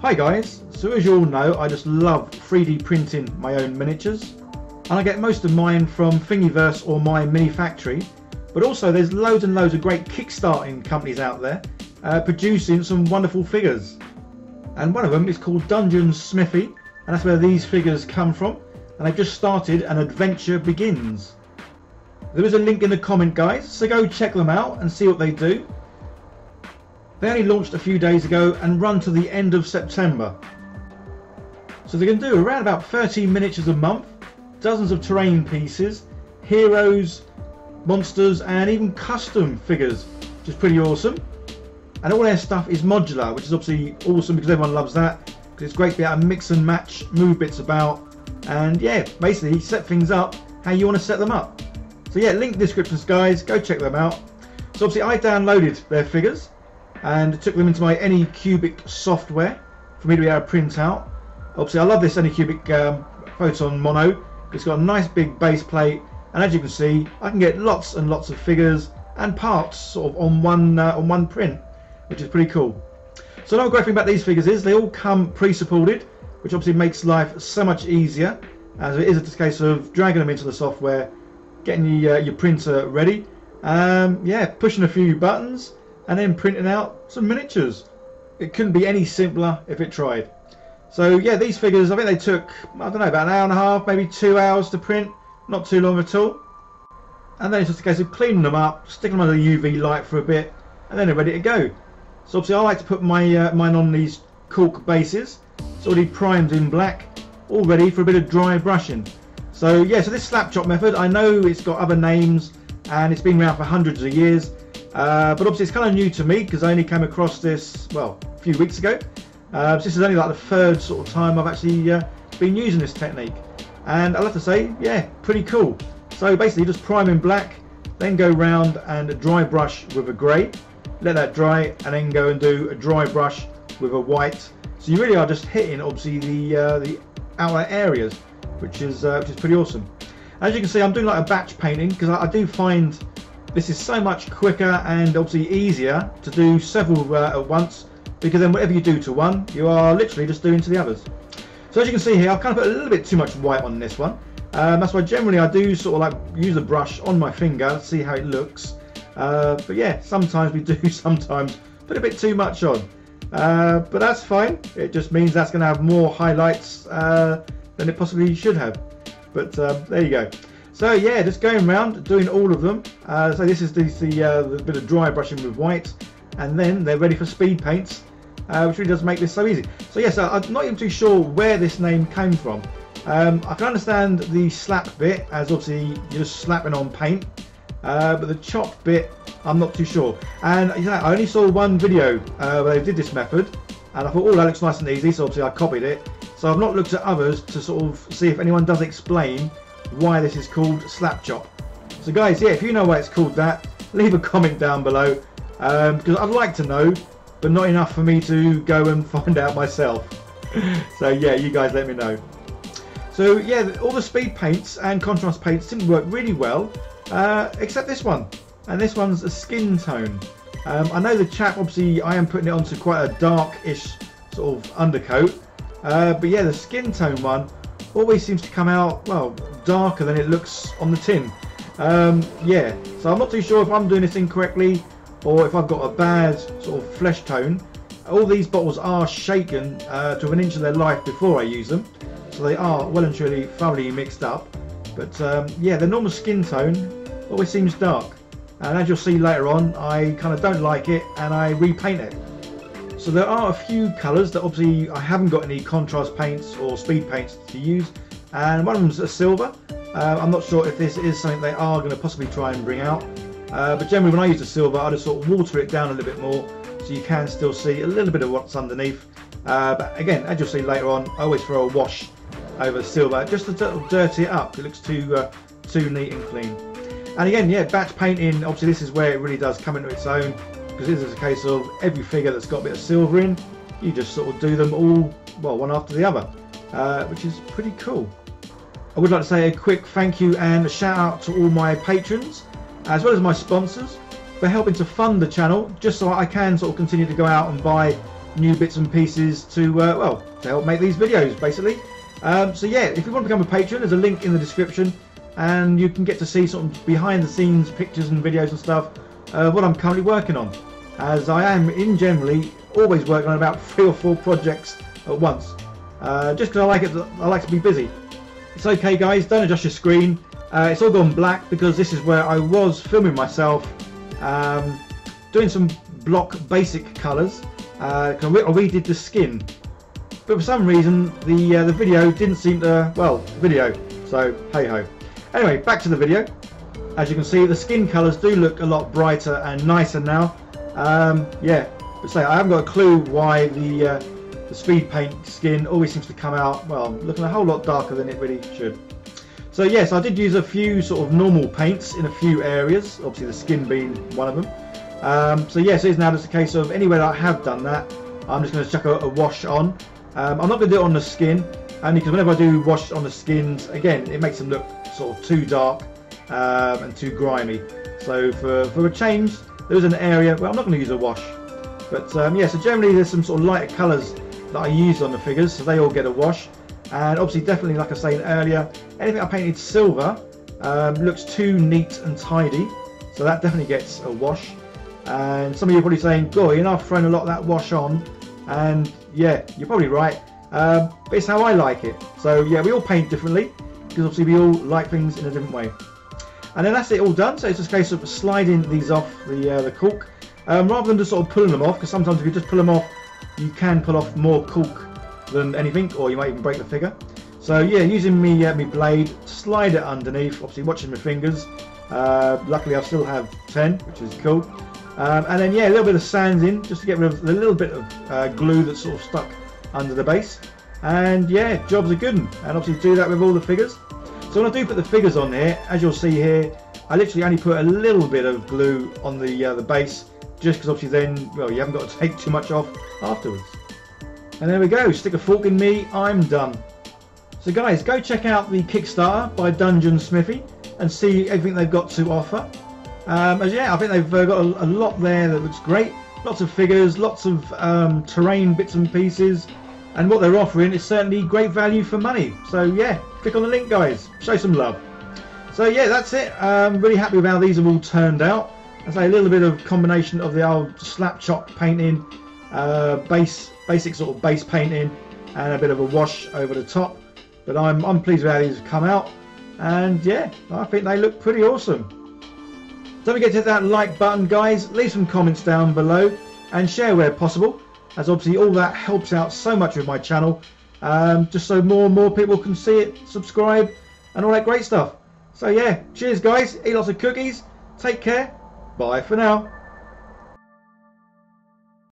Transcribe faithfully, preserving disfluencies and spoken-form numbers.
Hi guys, so as you all know I just love three D printing my own miniatures, and I get most of mine from Thingiverse or my mini factory, but also there's loads and loads of great kickstarting companies out there uh, producing some wonderful figures, and one of them is called Dungeon Smithy, and that's where these figures come from, and they've just started An Adventure Begins. There is a link in the comment guys, so go check them out and see what they do. They only launched a few days ago and run to the end of September. So they can do around about thirteen miniatures a month, dozens of terrain pieces, heroes, monsters and even custom figures, which is pretty awesome. And all their stuff is modular, which is obviously awesome because everyone loves that, because it's great to be able to mix and match, move bits about, and yeah, basically set things up how you want to set them up. So yeah, link in the descriptions guys, go check them out. So obviously I downloaded their figures and took them into my Anycubic software for me to be able to print out. Obviously I love this Anycubic um, Photon Mono. It's got a nice big base plate, and as you can see I can get lots and lots of figures and parts sort of on one, uh, on one print, which is pretty cool. So another great thing about these figures is they all come pre-supported, which obviously makes life so much easier, as it is a case of dragging them into the software, getting your, uh, your printer ready, um, yeah, pushing a few buttons and then printing out some miniatures. It couldn't be any simpler if it tried. So yeah, these figures, I think they took, I don't know, about an hour and a half, maybe two hours to print, not too long at all. And then it's just a case of cleaning them up, sticking them under the U V light for a bit, and then they're ready to go. So obviously I like to put my uh, mine on these cork bases. It's already primed in black, all ready for a bit of dry brushing. So yeah, so this slap chop method, I know it's got other names and it's been around for hundreds of years, Uh, but obviously it's kind of new to me because I only came across this, well, a few weeks ago. Uh, so this is only like the third sort of time I've actually uh, been using this technique. And I'll have to say, yeah, pretty cool. So basically just prime in black, then go round and dry brush with a grey. Let that dry and then go and do a dry brush with a white. So you really are just hitting obviously the, uh, the outer areas, which is, uh, which is pretty awesome. As you can see, I'm doing like a batch painting because I, I do find this is so much quicker and obviously easier to do several uh, at once, because then whatever you do to one, you are literally just doing to the others. So as you can see here, I've kind of put a little bit too much white on this one. Um, that's why generally I do sort of like use a brush on my finger to see how it looks. Uh, but yeah, sometimes we do sometimes put a bit too much on. Uh, but that's fine. It just means that's going to have more highlights uh, than it possibly should have. But uh, there you go. So yeah, just going around doing all of them. Uh, so this is the, the, uh, the bit of dry brushing with white, and then they're ready for speed paints, uh, which really does make this so easy. So yes, yeah, so I'm not even too sure where this name came from. Um, I can understand the slap bit, as obviously you're just slapping on paint, uh, but the chop bit, I'm not too sure. And you know, I only saw one video uh, where they did this method, and I thought, oh, that looks nice and easy, so obviously I copied it. So I've not looked at others to sort of see if anyone does explain why this is called slap chop. So guys, yeah, if you know why it's called that, leave a comment down below, um, because I'd like to know, but not enough for me to go and find out myself. So yeah, you guys let me know. So yeah, all the speed paints and contrast paints didn't work really well, uh, except this one, and this one's a skin tone. um, I know the chap, obviously I am putting it onto quite a dark-ish sort of undercoat, uh, but yeah, the skin tone one always seems to come out, well, darker than it looks on the tin. Um, yeah, so I'm not too sure if I'm doing this incorrectly or if I've got a bad sort of flesh tone. All these bottles are shaken uh, to an inch of their life before I use them, so they are well and truly thoroughly mixed up. But um, yeah, the normal skin tone always seems dark, and as you'll see later on, I kind of don't like it and I repaint it. So there are a few colours that obviously I haven't got any contrast paints or speed paints to use, and one of them's a silver. uh, I'm not sure if this is something they are going to possibly try and bring out, uh, but generally when I use the silver I just sort of water it down a little bit more, so you can still see a little bit of what's underneath. Uh, but again, as you'll see later on, I always throw a wash over silver just to dirty it up. It looks too uh, too neat and clean. And again, yeah, batch painting, obviously this is where it really does come into its own, because this is a case of every figure that's got a bit of silver in, you just sort of do them all, well, one after the other, uh, which is pretty cool. I would like to say a quick thank you and a shout out to all my patrons, as well as my sponsors, for helping to fund the channel, just so I can sort of continue to go out and buy new bits and pieces to, uh, well, to help make these videos, basically. Um, so yeah, if you want to become a patron, there's a link in the description, and you can get to see sort of behind the scenes pictures and videos and stuff of what I'm currently working on, as I am in generally always working on about three or four projects at once, uh, just because I like it. I like to be busy. It's okay, guys. Don't adjust your screen. Uh, it's all gone black because this is where I was filming myself, um, doing some block basic colours. Uh, I redid the skin, but for some reason the uh, the video didn't seem to, well, video. So hey ho. Anyway, back to the video. As you can see, the skin colours do look a lot brighter and nicer now. Um, yeah, but say I haven't got a clue why the uh, the speed paint skin always seems to come out, well, looking a whole lot darker than it really should. So yes, I did use a few sort of normal paints in a few areas, obviously the skin being one of them. Um, so yes, it is now just a case of anywhere that I have done that, I'm just going to chuck a, a wash on. Um, I'm not going to do it on the skin, only because whenever I do wash on the skins, again, it makes them look sort of too dark um, and too grimy. So for, for a change, there is an area where I'm not going to use a wash. But um, yeah, so generally there's some sort of lighter colours that I used on the figures, so they all get a wash. And obviously, definitely, like I was saying earlier, anything I painted silver um, looks too neat and tidy, so that definitely gets a wash. And some of you are probably saying, "Goy, you know, I've thrown a lot of that wash on," and yeah, you're probably right, um, but it's how I like it. So yeah, we all paint differently because obviously we all like things in a different way. And then that's it, all done. So it's just a case of sliding these off the uh, the caulk, um, rather than just sort of pulling them off, because sometimes if you just pull them off, you can pull off more caulk than anything, or you might even break the figure. So yeah, using me uh, my blade, slide it underneath, obviously watching my fingers. Uh, luckily I still have ten, which is cool. Um, and then yeah, a little bit of sand in, just to get rid of the little bit of uh, glue that's sort of stuck under the base. And yeah, job's a good one. And obviously do that with all the figures. So when I do put the figures on here, as you'll see here, I literally only put a little bit of glue on the, uh, the base, just because obviously then, well, you haven't got to take too much off afterwards. And there we go, stick a fork in me, I'm done. So guys, go check out the Kickstarter by Dungeon Smithy and see everything they've got to offer. Um, as yeah, I think they've uh, got a, a lot there that looks great. Lots of figures, lots of um, terrain bits and pieces. And what they're offering is certainly great value for money. So yeah, click on the link, guys. Show some love. So yeah, that's it. Um, really happy with how these have all turned out. As a little bit of combination of the old slap chop painting, uh, base basic sort of base painting, and a bit of a wash over the top. But I'm, I'm pleased with how these have come out, and yeah, I think they look pretty awesome. Don't forget to hit that like button, guys, leave some comments down below, and share where possible, as obviously all that helps out so much with my channel, um, just so more and more people can see it, subscribe, and all that great stuff. So yeah, cheers, guys, eat lots of cookies, take care, bye for now.